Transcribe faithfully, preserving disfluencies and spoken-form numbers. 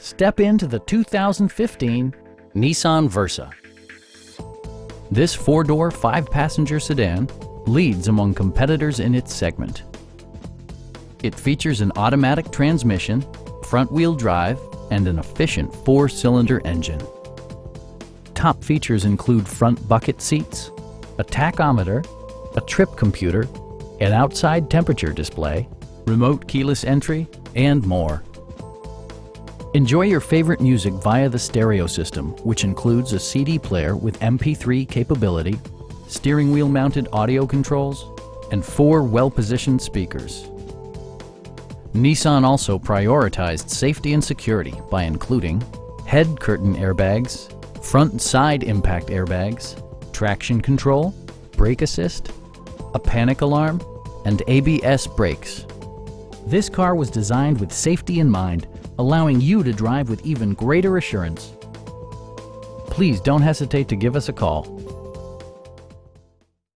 Step into the two thousand fifteen Nissan Versa. This four-door, five-passenger sedan leads among competitors in its segment. It features an automatic transmission, front-wheel drive, and an efficient four-cylinder engine. Top features include front bucket seats, a tachometer, a trip computer, an outside temperature display, remote keyless entry, and more. Enjoy your favorite music via the stereo system, which includes a C D player with M P three capability, steering wheel mounted audio controls, and four well-positioned speakers. Nissan also prioritized safety and security by including head curtain airbags, front and side impact airbags, traction control, brake assist, a panic alarm, and A B S brakes. This car was designed with safety in mind, allowing you to drive with even greater assurance. Please don't hesitate to give us a call.